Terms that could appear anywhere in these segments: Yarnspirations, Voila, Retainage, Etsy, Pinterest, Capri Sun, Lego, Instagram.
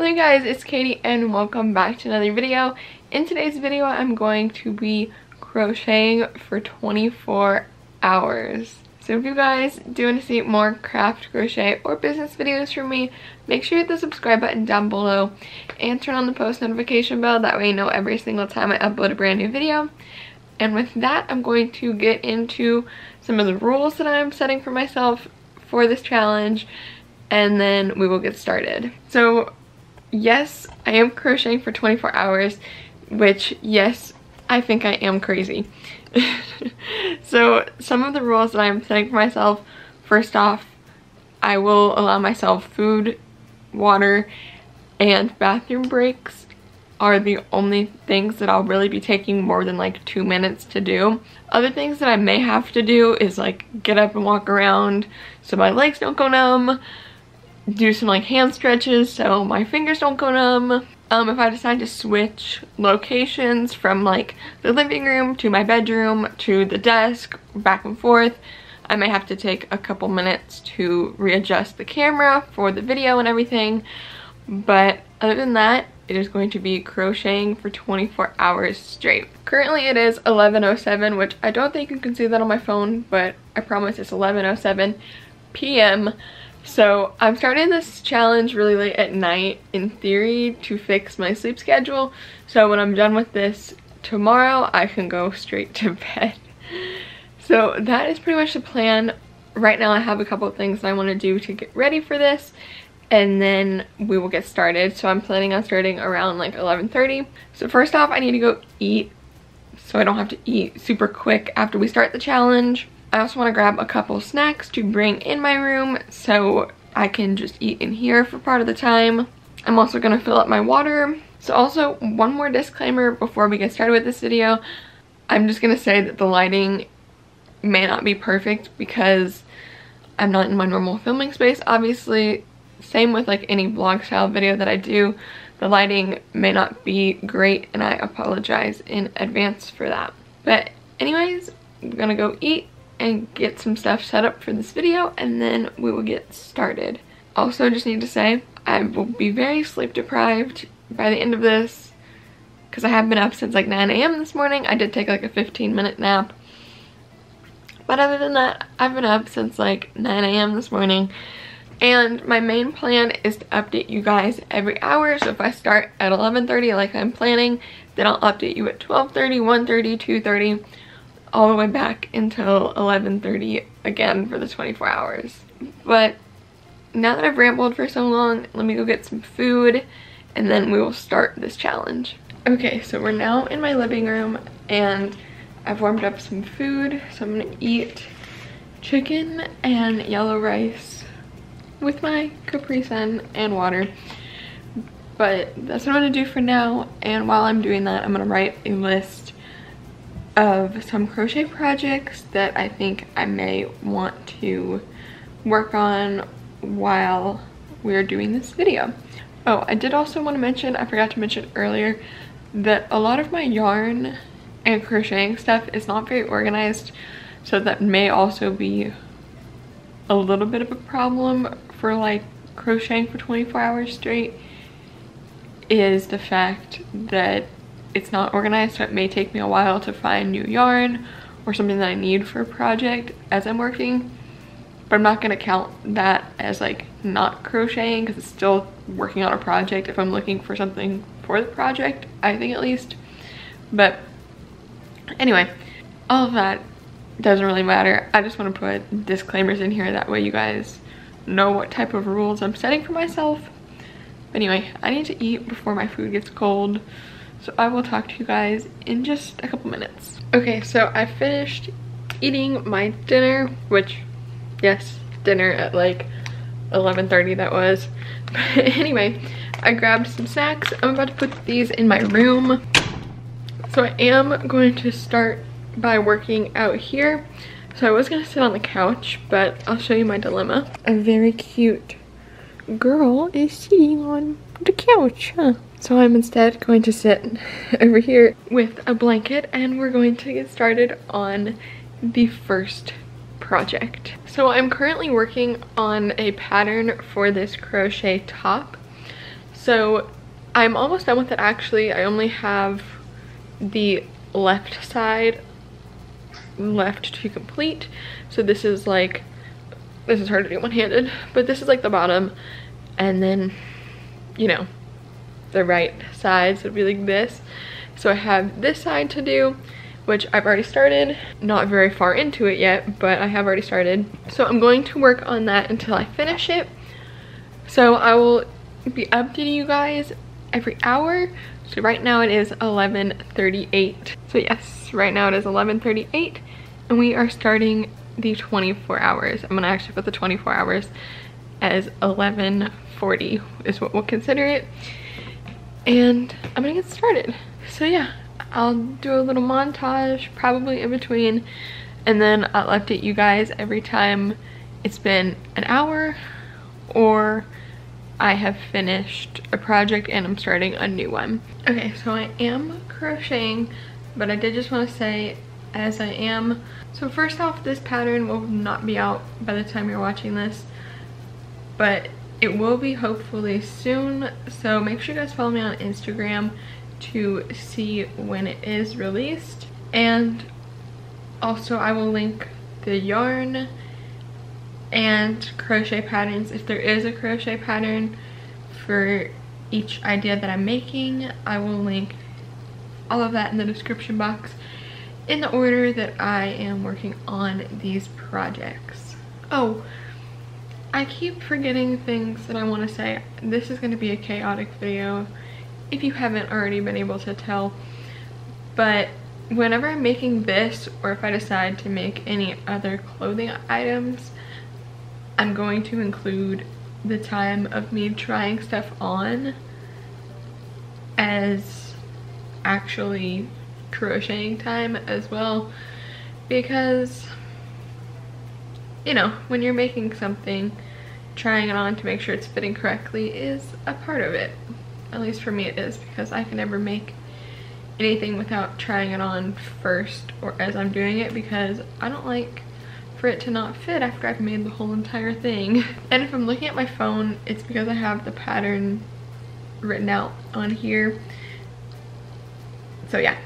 Hello guys, it's Katie and welcome back to another video. In today's video I'm going to be crocheting for 24 hours. So if you guys do want to see more craft, crochet, or business videos from me, make sure you hit the subscribe button down below and turn on the post notification bell. That way you know every single time I upload a brand new video. And with that, I'm going to get into some of the rules that I'm setting for myself for this challenge, and then we will get started. So yes, I am crocheting for 24 hours, which, yes, I think I am crazy. So some of the rules that I'm setting for myself: first off, I will allow myself food, water, and bathroom breaks are the only things that I'll really be taking more than like 2 minutes to do. Other things that I may have to do is like get up and walk around so my legs don't go numb, do some like hand stretches so my fingers don't go numb. If I decide to switch locations from like the living room to my bedroom to the desk, back and forth, I may have to take a couple minutes to readjust the camera for the video and everything. But other than that, it is going to be crocheting for 24 hours straight. Currently it is 11:07, which I don't think you can see that on my phone, but I promise it's 11:07 p.m. So I'm starting this challenge really late at night, in theory, to fix my sleep schedule. So when I'm done with this tomorrow, I can go straight to bed. So that is pretty much the plan. Right now I have a couple of things that I want to do to get ready for this, and then we will get started. So I'm planning on starting around like 11:30. So first off, I need to go eat so I don't have to eat super quick after we start the challenge. I also want to grab a couple snacks to bring in my room so I can just eat in here for part of the time. I'm also going to fill up my water. So also, one more disclaimer before we get started with this video. I'm just going to say that the lighting may not be perfect because I'm not in my normal filming space, obviously. Same with like any vlog style video that I do, the lighting may not be great and I apologize in advance for that. But anyways, I'm gonna go eat and get some stuff set up for this video, and then we will get started. Also, just need to say I will be very sleep deprived by the end of this because I have been up since like 9 a.m. this morning. I did take like a 15-minute nap, but other than that, I've been up since like 9 a.m. this morning. And my main plan is to update you guys every hour. So if I start at 11:30 like I'm planning, then I'll update you at 12:30, 1:30, 2:30, all the way back until 11:30 again for the 24 hours. But now that I've rambled for so long, let me go get some food and then we will start this challenge. Okay, so we're now in my living room and I've warmed up some food. So I'm gonna eat chicken and yellow rice with my Capri Sun and water. But that's what I'm gonna do for now, and while I'm doing that, I'm gonna write a list of some crochet projects that I think I may want to work on while we're doing this video. Oh, I did also want to mention, I forgot to mention earlier, that a lot of my yarn and crocheting stuff is not very organized, so that may also be a little bit of a problem for like crocheting for 24 hours straight, is the fact that it's not organized, so it may take me a while to find new yarn or something that I need for a project as I'm working. But I'm not going to count that as like not crocheting because it's still working on a project if I'm looking for something for the project, I think, at least. But anyway, all of that doesn't really matter. I just want to put disclaimers in here, that way you guys know what type of rules I'm setting for myself. But anyway, I need to eat before my food gets cold, so I will talk to you guys in just a couple minutes. Okay, so I finished eating my dinner, which, yes, dinner at like 11:30 that was. But anyway, I grabbed some snacks. I'm about to put these in my room. So I am going to start by working out here. So I was gonna sit on the couch, but I'll show you my dilemma. A very cute girl is sitting on the couch, huh? So I'm instead going to sit over here with a blanket, and we're going to get started on the first project. So I'm currently working on a pattern for this crochet top. So I'm almost done with it actually. I only have the left side left to complete. So this is like, this is hard to do one-handed, but this is like the bottom, and then, you know, the right sides would be like this. So I have this side to do, which I've already started, not very far into it yet, but I have already started. So I'm going to work on that until I finish it. So I will be updating you guys every hour. So right now it is 11:38. So yes, right now it is 11:38 and we are starting the 24 hours. I'm gonna actually put the 24 hours as 11:40 is what we'll consider it. And I'm gonna get started. So yeah, I'll do a little montage probably in between, and then I'll update you guys every time it's been an hour or I have finished a project and I'm starting a new one. Okay, so I am crocheting, but I did just want to say as I am, so first off, this pattern will not be out by the time you're watching this, but it will be hopefully soon. So make sure you guys follow me on Instagram to see when it is released, and also I will link the yarn and crochet patterns. If there is a crochet pattern for each idea that I'm making, I will link all of that in the description box in the order that I am working on these projects. Oh, I keep forgetting things that I want to say. This is going to be a chaotic video, if you haven't already been able to tell, but whenever I'm making this, or if I decide to make any other clothing items, I'm going to include the time of me trying stuff on as actually crocheting time as well, because, you know, when you're making something, trying it on to make sure it's fitting correctly is a part of it. At least for me it is, because I can never make anything without trying it on first or as I'm doing it, because I don't like for it to not fit after I've made the whole entire thing. And if I'm looking at my phone, it's because I have the pattern written out on here. So yeah.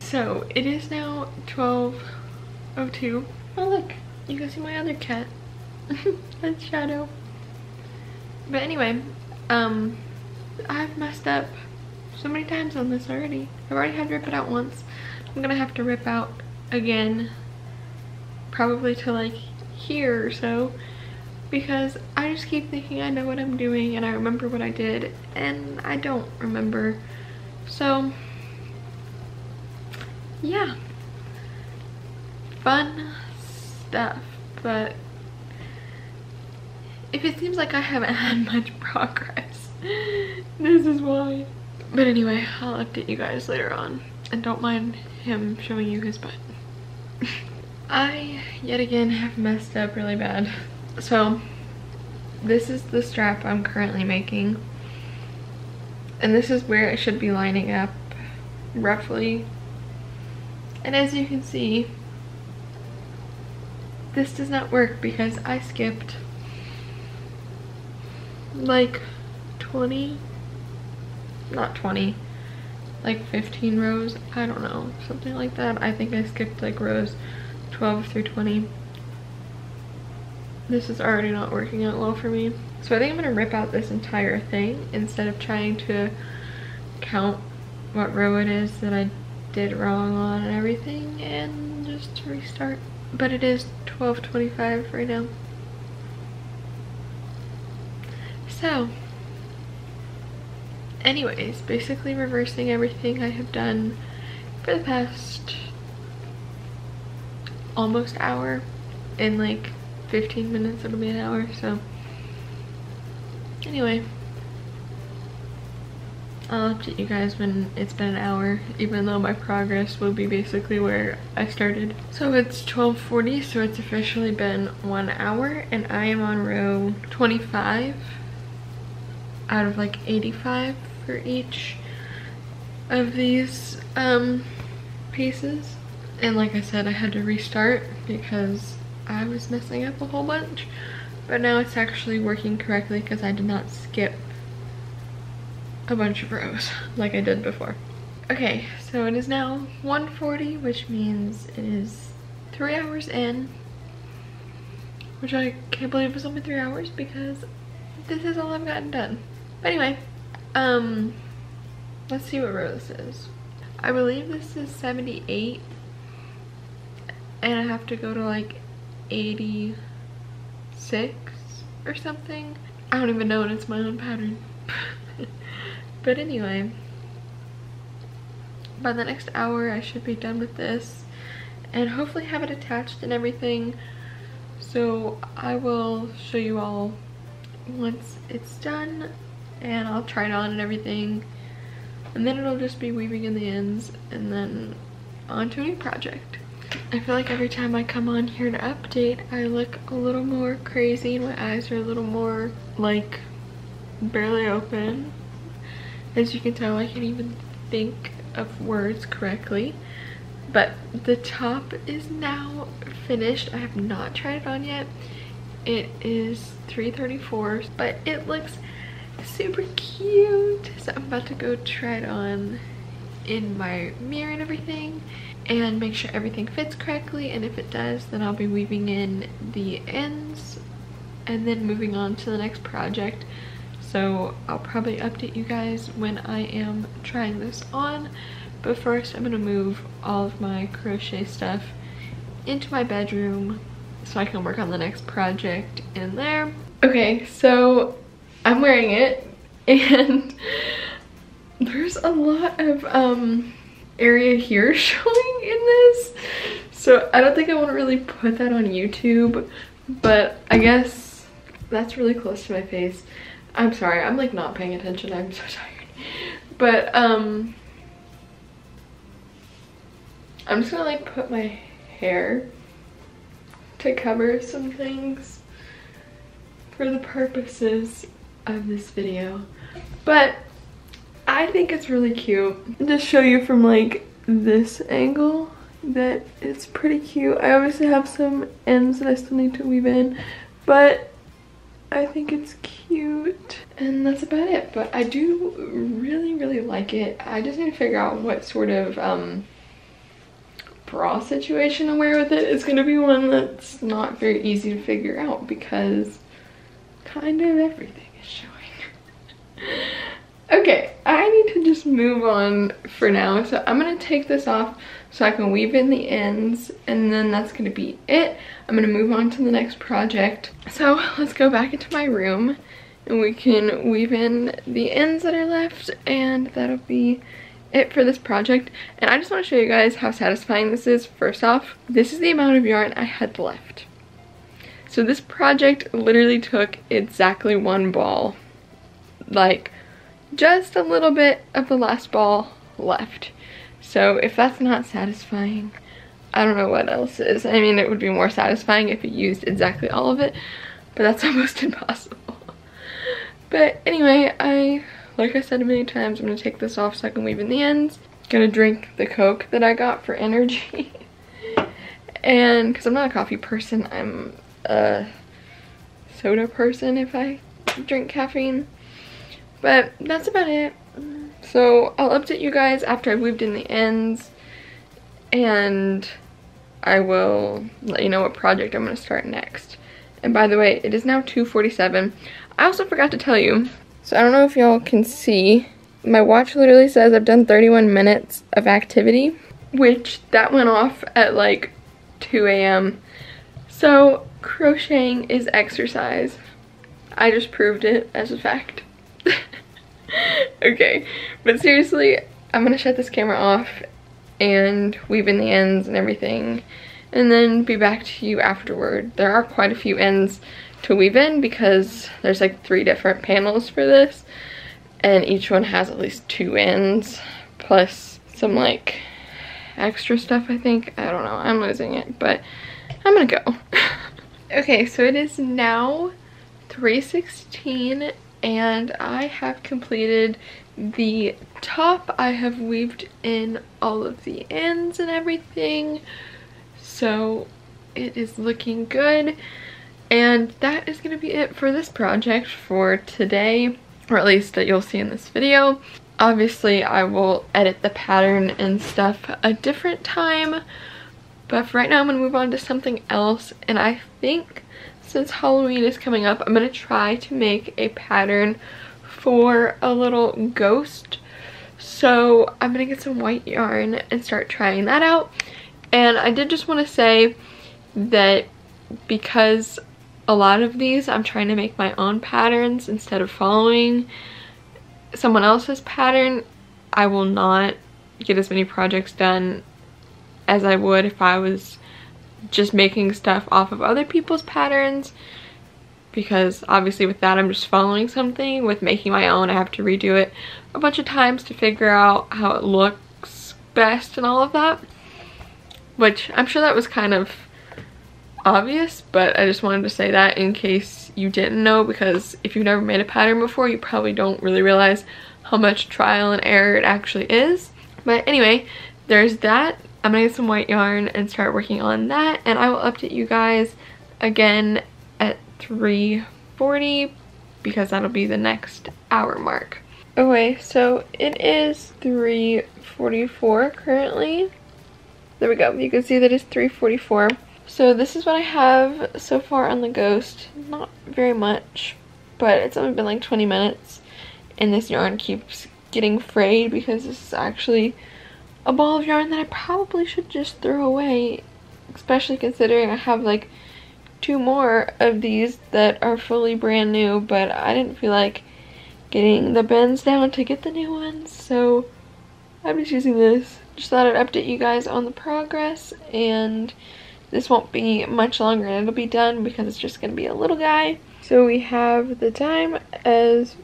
So it is now 12:02. Oh look, you can see my other cat. That's Shadow. But anyway, I've messed up so many times on this already. I've already had to rip it out once. I'm gonna have to rip out again, probably to like here or so, because I just keep thinking I know what I'm doing and I remember what I did and I don't remember. So yeah, fun stuff, but if it seems like I haven't had much progress, this is why. But anyway, I'll update you guys later on, and don't mind him showing you his butt. I yet again have messed up really bad. So this is the strap I'm currently making, and this is where it should be lining up roughly. And as you can see, this does not work because I skipped like 15 rows. I don't know, something like that. I think I skipped like rows 12 through 20. This is already not working out well for me. So I think I'm gonna rip out this entire thing instead of trying to count what row it is that I did wrong on and everything, and just restart. But it is 12:25 right now, so anyways, basically reversing everything I have done for the past almost hour. In like 15 minutes it'll be an hour. So anyway, I'll update you guys when it's been an hour, even though my progress will be basically where I started. So it's 12:40, so it's officially been 1 hour, and I am on row 25 out of like 85 for each of these pieces. And like I said, I had to restart because I was messing up a whole bunch, but now it's actually working correctly because I did not skip a bunch of rows like I did before. Okay, so it is now 1:40, which means it is 3 hours in, which I can't believe it's only 3 hours because this is all I've gotten done. But anyway, let's see what row this is. I believe this is 78, and I have to go to like 86 or something. I don't even know, and it's my own pattern. But anyway, by the next hour I should be done with this and hopefully have it attached and everything, so I will show you all once it's done and I'll try it on and everything, and then it'll just be weaving in the ends and then onto a new project. I feel like every time I come on here to update, I look a little more crazy and my eyes are a little more like barely open. As you can tell, I can't even think of words correctly. But the top is now finished. I have not tried it on yet. It is 3:34, but it looks super cute. So I'm about to go try it on in my mirror and everything and make sure everything fits correctly. And if it does, then I'll be weaving in the ends and then moving on to the next project. So I'll probably update you guys when I am trying this on, but first I'm going to move all of my crochet stuff into my bedroom so I can work on the next project in there. Okay, so I'm wearing it, and there's a lot of area here showing in this, so I don't think I want to really put that on YouTube, but I guess that's really close to my face. I'm sorry, I'm like not paying attention, I'm so tired. But I'm just gonna like put my hair to cover some things for the purposes of this video. But I think it's really cute. Just show you from like this angle that it's pretty cute. I obviously have some ends that I still need to weave in, but I think it's cute, and that's about it. But I do really like it. I just need to figure out what sort of bra situation to wear with it. It's gonna be one that's not very easy to figure out because kind of everything is showing. Okay, I need to just move on for now, so I'm gonna take this off so I can weave in the ends, and then that's gonna be it. I'm gonna move on to the next project. So let's go back into my room and we can weave in the ends that are left, and that'll be it for this project. And I just want to show you guys how satisfying this is. First off, this is the amount of yarn I had left. So this project literally took exactly one ball, like just a little bit of the last ball left. So if that's not satisfying, I don't know what else is. I mean, it would be more satisfying if it used exactly all of it, but that's almost impossible. But anyway, like I said many times, I'm gonna take this off so I can weave in the ends. Gonna drink the Coke that I got for energy. And because I'm not a coffee person, I'm a soda person if I drink caffeine. But that's about it. So I'll update you guys after I've weaved in the ends, and I will let you know what project I'm going to start next. And by the way, it is now 2:47. I also forgot to tell you, so I don't know if y'all can see, my watch literally says I've done 31 minutes of activity, which that went off at like 2 AM So crocheting is exercise. I just proved it as a fact. Okay, but seriously, I'm gonna shut this camera off and weave in the ends and everything, and then be back to you afterward. There are quite a few ends to weave in because there's like 3 different panels for this, and each one has at least two ends, plus some like extra stuff, I think. I don't know, I'm losing it, but I'm gonna go. Okay, so it is now 3:16 and I have completed the top. I have weaved in all of the ends and everything, so it is looking good. And that is going to be it for this project for today, or at least that you'll see in this video. Obviously, I will edit the pattern and stuff a different time, but for right now, I'm going to move on to something else. And I think since Halloween is coming up, I'm going to try to make a pattern for a little ghost. So I'm going to get some white yarn and start trying that out. And I did just want to say that because a lot of these I'm trying to make my own patterns instead of following someone else's pattern, I will not get as many projects done as I would if I was just making stuff off of other people's patterns, because obviously with that I'm just following something. With making my own, I have to redo it a bunch of times to figure out how it looks best and all of that, which I'm sure that was kind of obvious, but I just wanted to say that in case you didn't know, because if you've never made a pattern before, you probably don't really realize how much trial and error it actually is. But anyway, there's that. I'm gonna get some white yarn and start working on that, and I will update you guys again at 3:40 because that'll be the next hour mark. Okay, so it is 3:44 currently. There we go, you can see that it's 3:44. So this is what I have so far on the ghost. Not very much, but it's only been like 20 minutes, and this yarn keeps getting frayed because this is actually a ball of yarn that I probably should just throw away, especially considering I have like two more of these that are fully brand new, but I didn't feel like getting the bends down to get the new ones, so I'm just using this. Just thought I'd update you guys on the progress, and this won't be much longer and it'll be done because it's just going to be a little guy. So we have the time as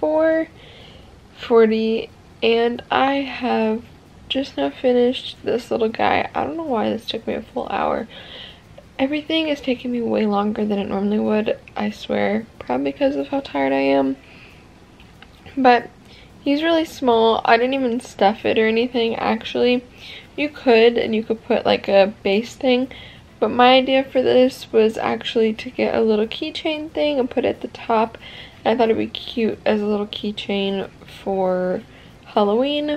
4:40 and I have just now finished this little guy. I don't know why this took me a full hour. Everything is taking me way longer than it normally would, I swear. Probably because of how tired I am. But he's really small. I didn't even stuff it or anything actually. You could, and you could put like a base thing, but my idea for this was actually to get a little keychain thing and put it at the top. I thought it'd be cute as a little keychain for Halloween.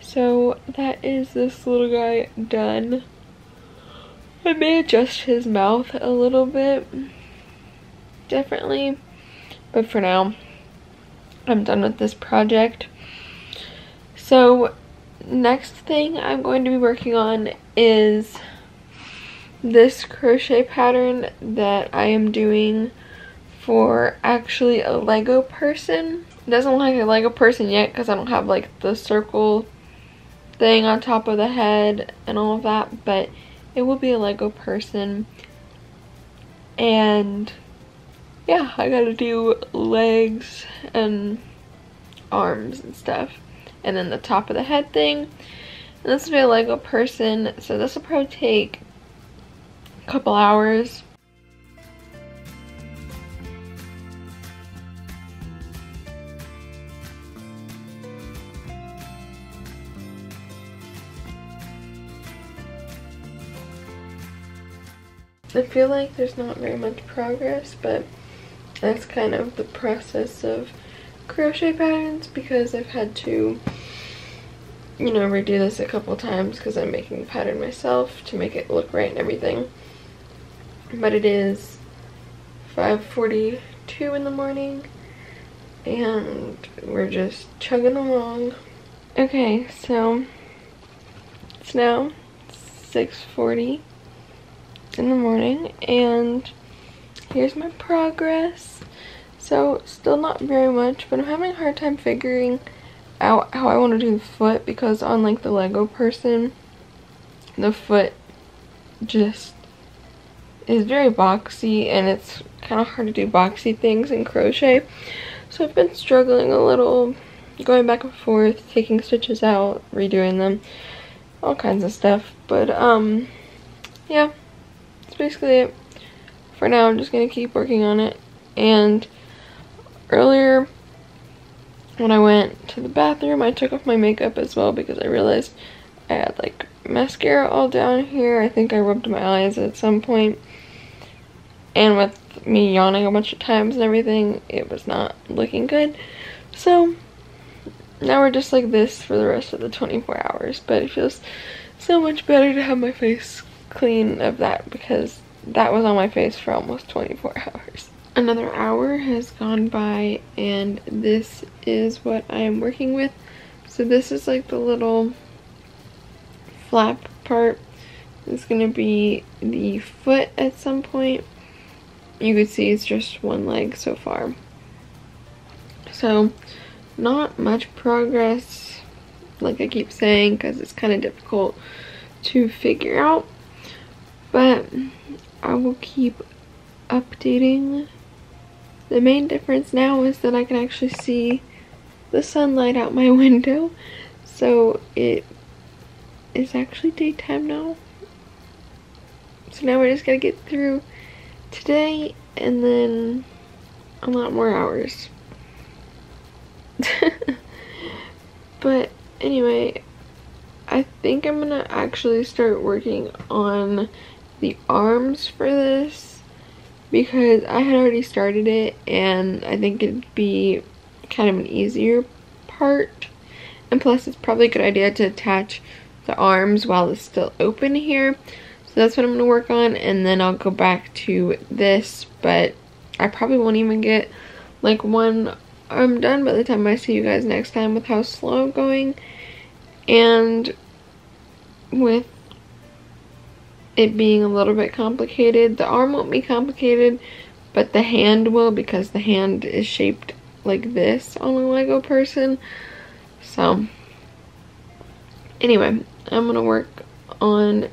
So that is this little guy done. I may adjust his mouth a little bit differently, but for now I'm done with this project. So next thing I'm going to be working on is this crochet pattern that I am doing for actually a Lego person. It doesn't look like a Lego person yet because I don't have like the circle thing on top of the head and all of that, but it will be a Lego person. And yeah, I gotta do legs and arms and stuff, and then the top of the head thing. And this will be a Lego person, so this will probably take a couple hours. I feel like there's not very much progress, but that's kind of the process of crochet patterns, because I've had to, you know, redo this a couple times because I'm making the pattern myself to make it look right and everything. But it is 5:42 in the morning and we're just chugging along. Okay, so it's now 6:40 in the morning and here's my progress. So still not very much, but I'm having a hard time figuring out how I want to do the foot, because on like the Lego person, the foot just is very boxy and it's kind of hard to do boxy things in crochet. So I've been struggling a little, going back and forth, taking stitches out, redoing them, all kinds of stuff. But yeah, that's basically it. For now, I'm just gonna keep working on it. And earlier, when I went to the bathroom, I took off my makeup as well because I realized I had like mascara all down here. I think I rubbed my eyes at some point. And with me yawning a bunch of times and everything, it was not looking good. So now we're just like this for the rest of the 24 hours. But it feels so much better to have my face clean of that because that was on my face for almost 24 hours. Another hour has gone by and this is what I am working with. So this is like the little flap part. It's gonna be the foot at some point. You could see it's just one leg so far. So not much progress, like I keep saying, because it's kind of difficult to figure out. But I will keep updating. The main difference now is that I can actually see the sunlight out my window. So it is actually daytime now. So now we're just gonna get through today and then a lot more hours. But anyway, I think I'm gonna actually start working on the arms for this, because I had already started it and I think it'd be kind of an easier part. And plus it's probably a good idea to attach the arms while it's still open here. So that's what I'm going to work on, and then I'll go back to this. But I probably won't even get like one arm done by the time I see you guys next time, with how slow I'm going and with it being a little bit complicated. The arm won't be complicated, but the hand will, because the hand is shaped like this on a Lego person. So anyway, I'm gonna work on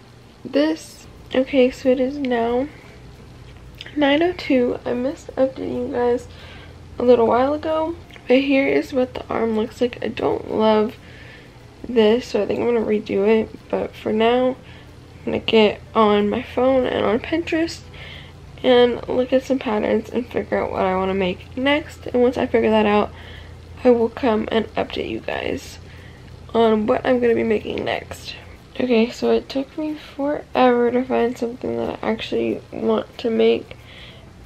this. Okay, so it is now 9:02. I missed updating you guys a little while ago, but here is what the arm looks like. I don't love this, so I think I'm gonna redo it, but for now I'm gonna get on my phone and on Pinterest and look at some patterns and figure out what I want to make next. And once I figure that out, I will come and update you guys on what I'm gonna be making next. Okay, so it took me forever to find something that I actually want to make,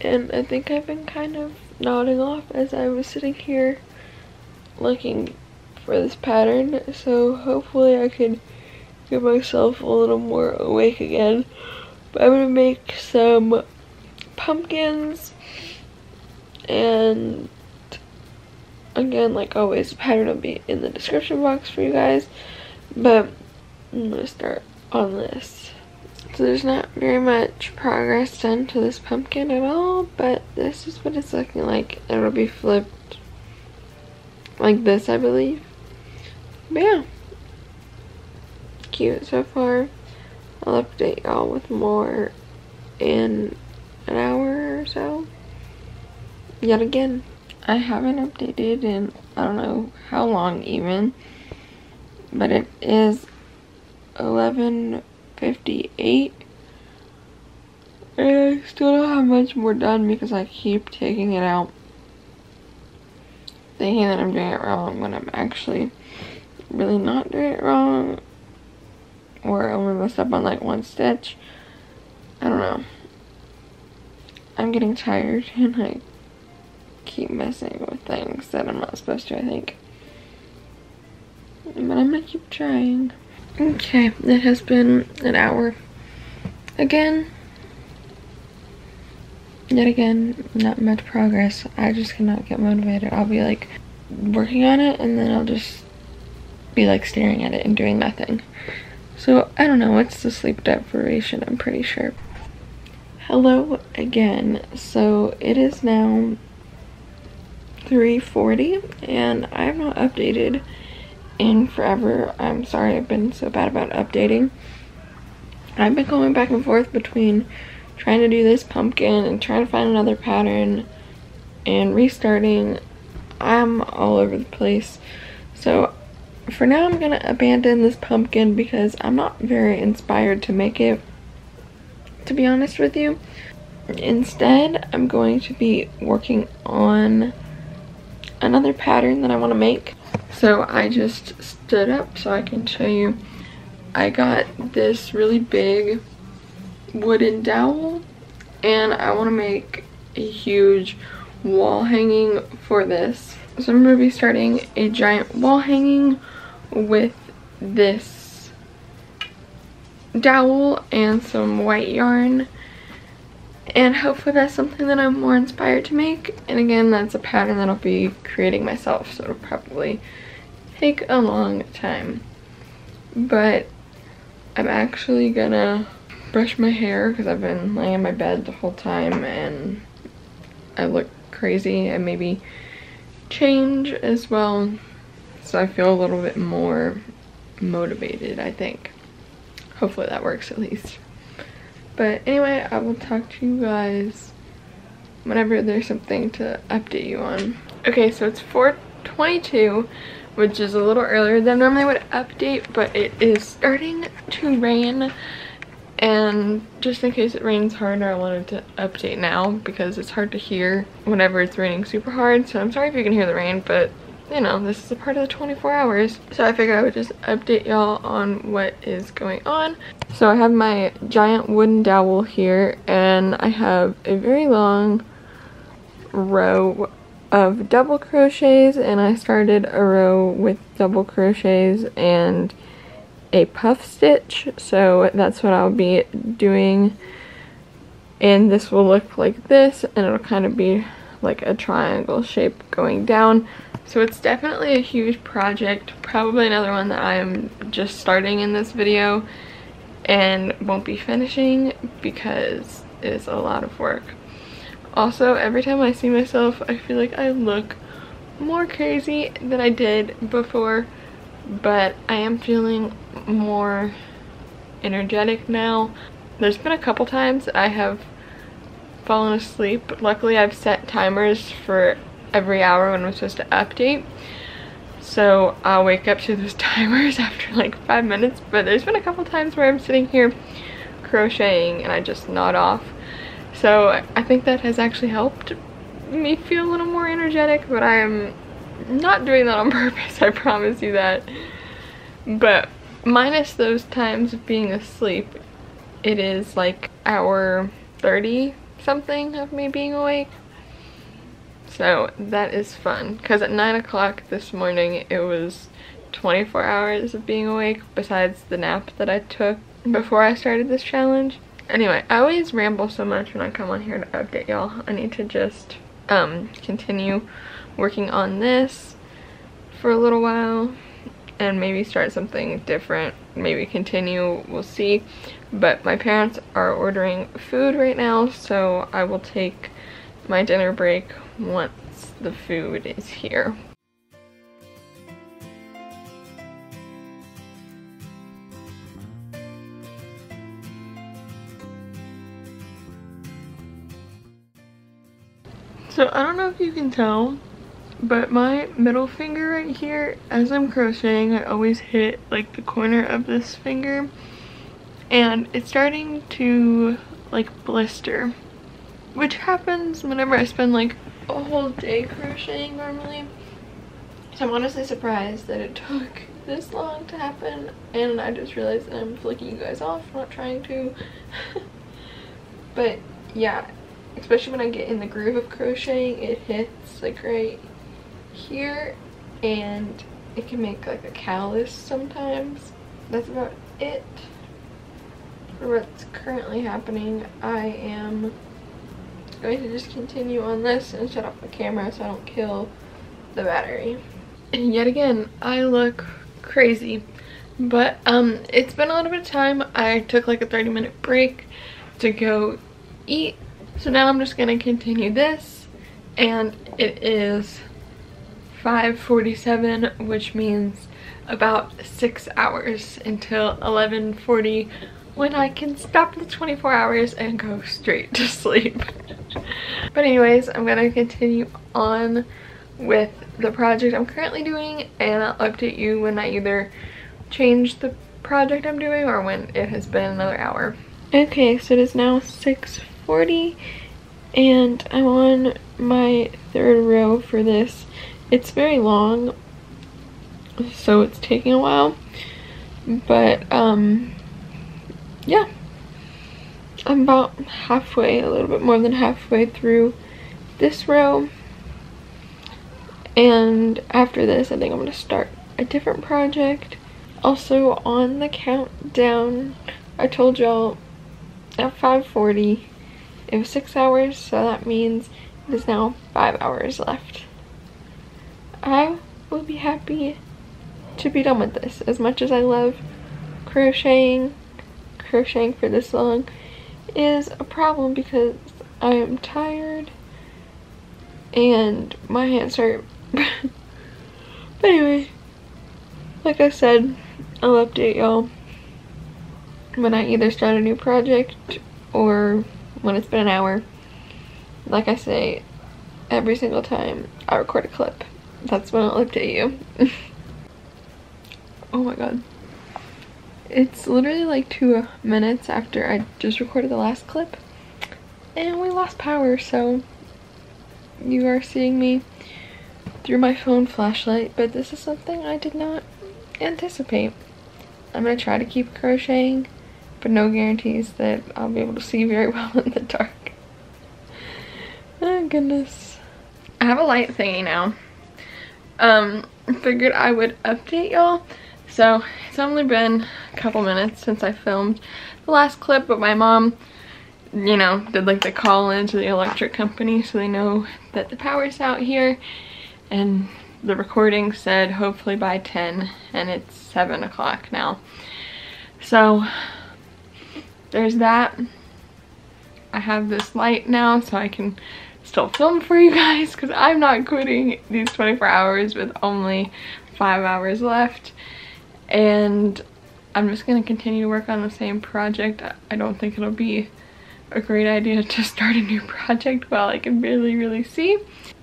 and I think I've been kind of nodding off as I was sitting here looking for this pattern. So hopefully I could get myself a little more awake again. But I'm gonna make some pumpkins, and again, like always, the pattern will be in the description box for you guys. But I'm gonna start on this. So there's not very much progress done to this pumpkin at all, but this is what it's looking like. It'll be flipped like this, I believe. But yeah, cute so far. I'll update y'all with more in an hour or so. Yet again, I haven't updated in I don't know how long even, but it is 11:58 and I still don't have much more done because I keep taking it out, thinking that I'm doing it wrong when I'm actually really not doing it wrong. Or I'm gonna mess up on like one stitch. I don't know. I'm getting tired and I keep messing with things that I'm not supposed to, I think. But I'm gonna keep trying. Okay, it has been an hour. Again. Yet again, not much progress. I just cannot get motivated. I'll be like working on it and then I'll just be like staring at it and doing nothing. So, I don't know, it's the sleep deprivation, I'm pretty sure. Hello again. So, it is now 3:40, and I have not updated in forever. I'm sorry I've been so bad about updating. I've been going back and forth between trying to do this pumpkin and trying to find another pattern and restarting. I'm all over the place. So for now I'm gonna abandon this pumpkin because I'm not very inspired to make it, to be honest with you. Instead, I'm going to be working on another pattern that I want to make. So I just stood up so I can show you. I got this really big wooden dowel and I want to make a huge wall hanging for this. So I'm going to be starting a giant wall hanging with this dowel and some white yarn. And hopefully that's something that I'm more inspired to make. And again, that's a pattern that I'll be creating myself, so it'll probably take a long time. But I'm actually gonna brush my hair because I've been laying in my bed the whole time and I look crazy, and maybe change as well. So I feel a little bit more motivated, I think. Hopefully that works at least. But anyway, I will talk to you guys whenever there's something to update you on. Okay, so it's 4:22, which is a little earlier than I normally would update, but it is starting to rain. And just in case it rains harder, I wanted to update now because it's hard to hear whenever it's raining super hard. So I'm sorry if you can hear the rain, but you know, this is a part of the 24 hours. So I figured I would just update y'all on what is going on. So I have my giant wooden dowel here, and I have a very long row of double crochets, and I started a row with double crochets and a puff stitch. So that's what I'll be doing, and this will look like this, and it'll kind of be like a triangle shape going down. So it's definitely a huge project, probably another one that I'm just starting in this video and won't be finishing because it is a lot of work. Also, every time I see myself, I feel like I look more crazy than I did before, but I am feeling more energetic now. There's been a couple times I have fallen asleep. Luckily, I've set timers for every hour when I'm supposed to update, so I'll wake up to those timers after like 5 minutes. But there's been a couple times where I'm sitting here crocheting and I just nod off, so I think that has actually helped me feel a little more energetic. But I'm not doing that on purpose, I promise you that. But minus those times of being asleep, it is like hour 30 something of me being awake, so that is fun. Because at 9 o'clock this morning it was 24 hours of being awake besides the nap that I took before I started this challenge. Anyway, I always ramble so much when I come on here to update y'all. I need to just continue working on this for a little while and maybe start something different, maybe continue, we'll see. But my parents are ordering food right now, so I will take my dinner break once the food is here. So I don't know if you can tell, but my middle finger right here, as I'm crocheting, I always hit like the corner of this finger, and it's starting to like blister, which happens whenever I spend like a whole day crocheting normally. So I'm honestly surprised that it took this long to happen, and I just realized that I'm flicking you guys off, not trying to. But yeah, especially when I get in the groove of crocheting, it hits like right here, and it can make like a callus sometimes. That's about it for what's currently happening. I am going to just continue on this and shut off the camera so I don't kill the battery. And yet again, I look crazy. But it's been a little bit of time. I took like a 30-minute break to go eat, so now I'm just gonna continue this. And it is 5:47, which means about 6 hours until 11:40, when I can stop the 24 hours and go straight to sleep. But anyways, I'm gonna continue on with the project I'm currently doing, and I'll update you when I either change the project I'm doing or when it has been another hour. Okay, so it is now 6:40 and I'm on my third row for this. It's very long, so it's taking a while, but yeah, I'm about halfway, a little bit more than halfway through this row, and after this I think I'm gonna start a different project. Also on the countdown, I told y'all at 5:40 it was 6 hours, so that means it is now 5 hours left. I will be happy to be done with this. As much as I love crocheting, crocheting for this long is a problem because I am tired and my hands hurt. But anyway, like I said, I'll update y'all when I either start a new project or when it's been an hour. Like I say every single time I record a clip, that's when I'll update you. Oh my god, it's literally like 2 minutes after I just recorded the last clip and we lost power, so you are seeing me through my phone flashlight, but this is something I did not anticipate. I'm gonna try to keep crocheting, but no guarantees that I'll be able to see very well in the dark. Oh goodness. I have a light thingy now. Figured I would update y'all. So it's only been a couple minutes since I filmed the last clip, but my mom, you know, did like the call in to the electric company so they know that the power's out here, and the recording said hopefully by 10, and it's 7 o'clock now. So there's that. I have this light now so I can still film for you guys, because I'm not quitting these 24 hours with only 5 hours left, and I'm just going to continue to work on the same project. I don't think it'll be a great idea to start a new project while I can barely really see.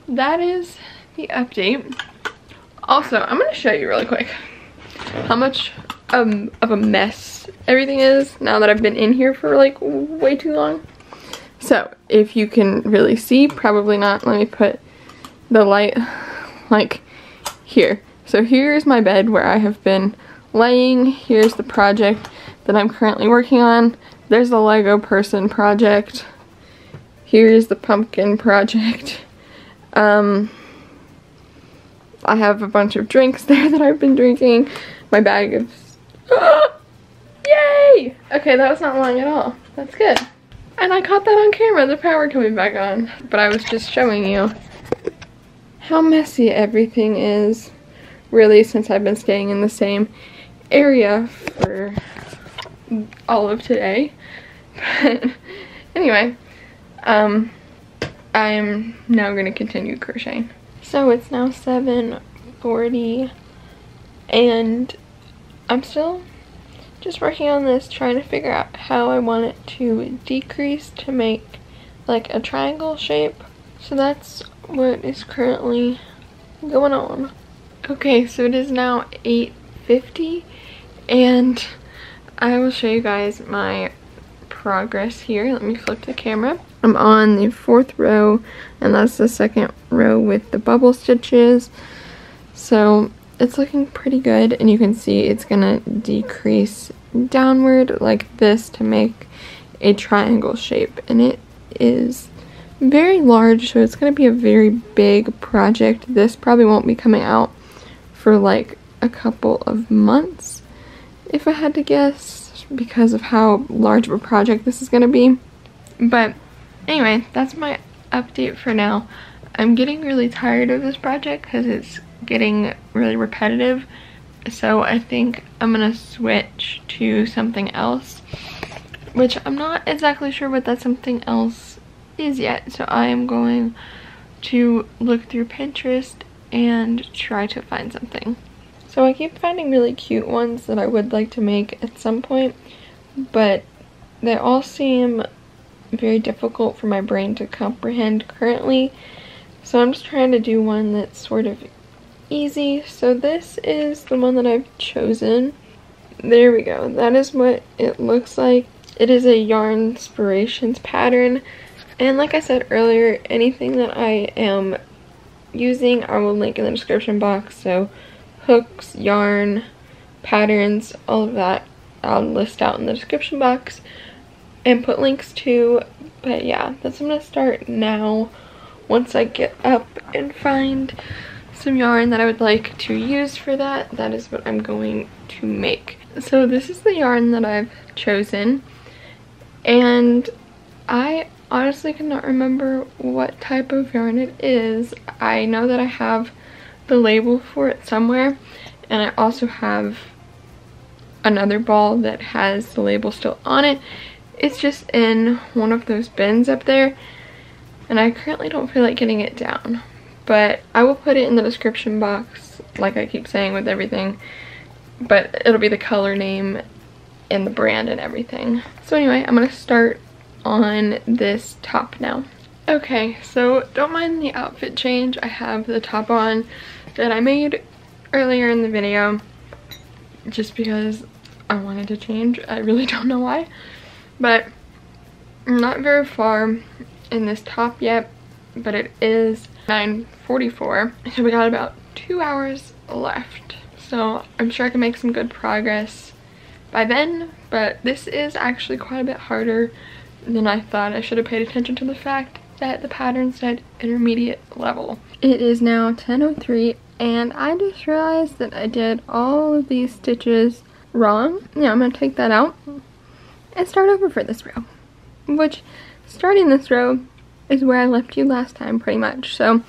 That is the update. Also, I'm going to show you really quick how much of a mess everything is now that I've been in here for like way too long. So if you can really see, probably not, let me put the light like here. So here's my bed where I have been laying, here's the project that I'm currently working on, there's the Lego person project, here's the pumpkin project, I have a bunch of drinks there that I've been drinking, my bag of... Yay! Okay, that was not long at all. That's good. And I caught that on camera, the power coming back on. But I was just showing you how messy everything is, really, since I've been staying in the same area for all of today. But anyway, I'm now going to continue crocheting. So it's now 7:40 and I'm still just working on this, trying to figure out how I want it to decrease to make like a triangle shape. So that's what is currently going on. Okay, so it is now 8:50 and I will show you guys my progress here. Let me flip the camera. I'm on the fourth row, and that's the second row with the bubble stitches. So it's looking pretty good, and you can see it's gonna decrease downward like this to make a triangle shape, and it is very large, so it's gonna be a very big project. This probably won't be coming out for like a couple of months if I had to guess, because of how large of a project this is gonna be. But anyway, that's my update for now. I'm getting really tired of this project because it's getting really repetitive, so I think I'm gonna switch to something else, which I'm not exactly sure what that something else is yet. So I am going to look through Pinterest and try to find something. So I keep finding really cute ones that I would like to make at some point, but they all seem very difficult for my brain to comprehend currently, So I'm just trying to do one that's sort of easy. So this is the one that I've chosen. There we go. That is what it looks like. It is a Yarnspirations pattern. And like I said earlier, anything that I am using, I will link in the description box. So hooks, yarn, patterns, all of that, I'll list out in the description box and put links to. But yeah, that's what I'm gonna start now once I get up and find some yarn that I would like to use for that. That is what I'm going to make. So this is the yarn that I've chosen, and I honestly cannot remember what type of yarn it is. I know that I have the label for it somewhere, and I also have another ball that has the label still on it. It's just in one of those bins up there, and I currently don't feel like getting it down, but I will put it in the description box like I keep saying with everything, but it'll be the color name and the brand and everything. So anyway, I'm gonna start on this top now. Okay, so don't mind the outfit change. I have the top on that I made earlier in the video just because I wanted to change. I really don't know why, but I'm not very far in this top yet, but it is 9:44, so we got about 2 hours left, so I'm sure I can make some good progress by then. But this is actually quite a bit harder than I thought. I should have paid attention to the fact that the pattern said intermediate level. It is now 10:03, and I just realized that I did all of these stitches wrong. Yeah, I'm gonna take that out and start over for this row, which starting this row is where I left you last time pretty much. So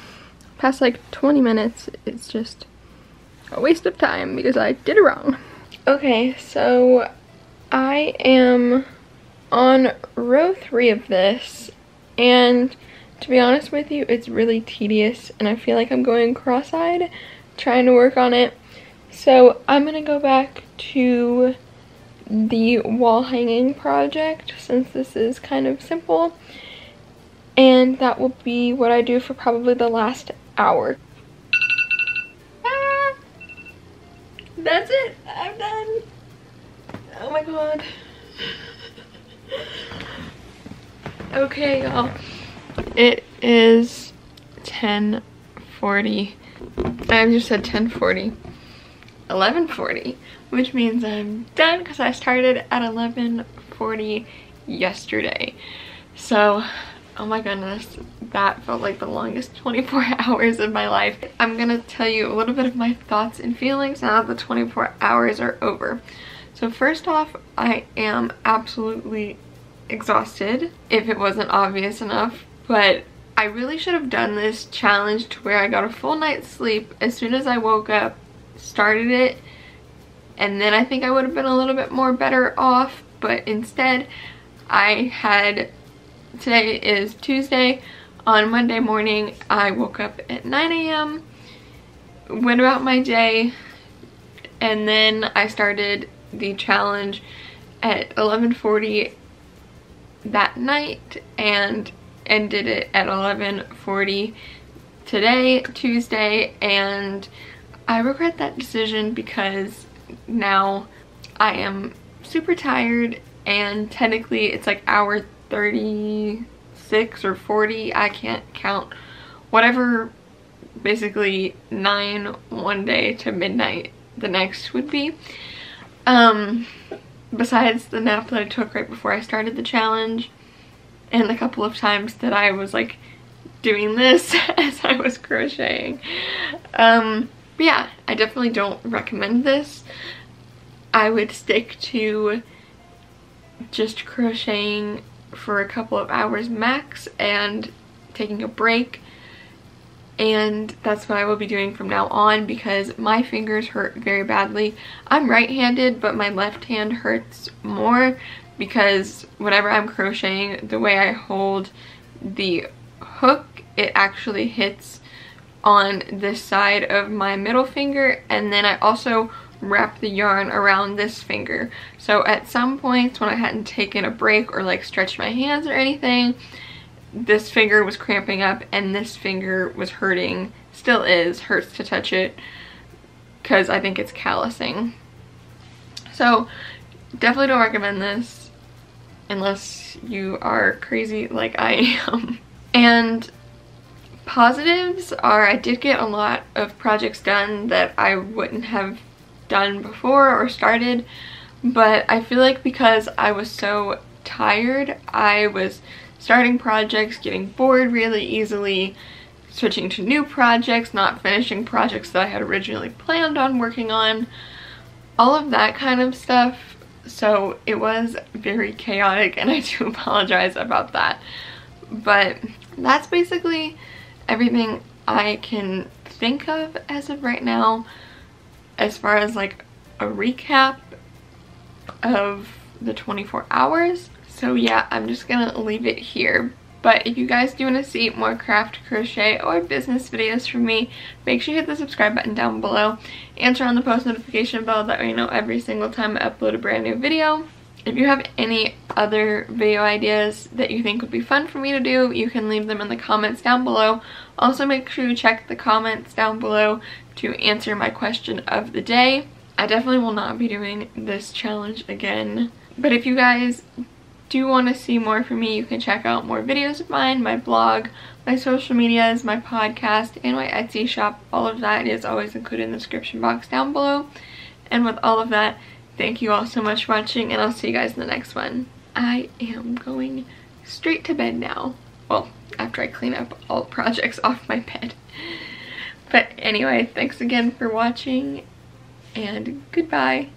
past like 20 minutes, it's just a waste of time because I did it wrong. Okay, so I am on row 3 of this, and to be honest with you, it's really tedious, and I feel like I'm going cross-eyed trying to work on it. So I'm gonna go back to the wall hanging project since this is kind of simple, and that will be what I do for probably the last hour. Ah, that's it, I'm done. Oh my god. Okay, y'all, it is 10:40. I just said 10:40. 11:40, which means I'm done because I started at 11:40 yesterday. So, oh my goodness, that felt like the longest 24 hours of my life. I'm gonna tell you a little bit of my thoughts and feelings now that the 24 hours are over. So first off, I am absolutely exhausted, if it wasn't obvious enough, but I really should have done this challenge to where I got a full night's sleep as soon as I woke up, started it, and then I think I would have been a little bit more better off. But instead, I had, today is Tuesday, on Monday morning I woke up at 9 a.m, went about my day, and then I started the challenge at 11:40 that night and ended it at 11:40 today, Tuesday, and I regret that decision because now I am super tired, and technically it's like hour 36 or 40, I can't count, whatever, basically 9 one day to midnight the next would be, besides the nap that I took right before I started the challenge and the couple of times that I was like doing this as I was crocheting. But yeah, I definitely don't recommend this. I would stick to just crocheting for a couple of hours max and taking a break, and that's what I will be doing from now on because my fingers hurt very badly. I'm right-handed, but my left hand hurts more because whenever I'm crocheting, the way I hold the hook, it actually hits on this side of my middle finger, and then I also wrap the yarn around this finger. So at some points when I hadn't taken a break or like stretched my hands or anything, this finger was cramping up and this finger was hurting. Still is, hurts to touch it because I think it's callousing. So definitely don't recommend this unless you are crazy like I am. And positives are I did get a lot of projects done that I wouldn't have done before or started, but I feel like because I was so tired, I was starting projects, getting bored really easily, switching to new projects, not finishing projects that I had originally planned on working on, all of that kind of stuff. So it was very chaotic and I do apologize about that. But that's basically everything I can think of as of right now as far as like a recap of the 24 hours. So yeah, I'm just gonna leave it here. But if you guys do want to see more craft, crochet, or business videos from me, make sure you hit the subscribe button down below. And turn on the post notification bell, that way you know every single time I upload a brand new video. If you have any other video ideas that you think would be fun for me to do, you can leave them in the comments down below. Also make sure you check the comments down below to answer my question of the day. I definitely will not be doing this challenge again. But if you guys do want to see more from me, you can check out more videos of mine, my blog, my social medias, my podcast, and my Etsy shop. All of that is always included in the description box down below. And with all of that, thank you all so much for watching, and I'll see you guys in the next one. I am going straight to bed now. Well, after I clean up all projects off my bed. But anyway, thanks again for watching, and goodbye.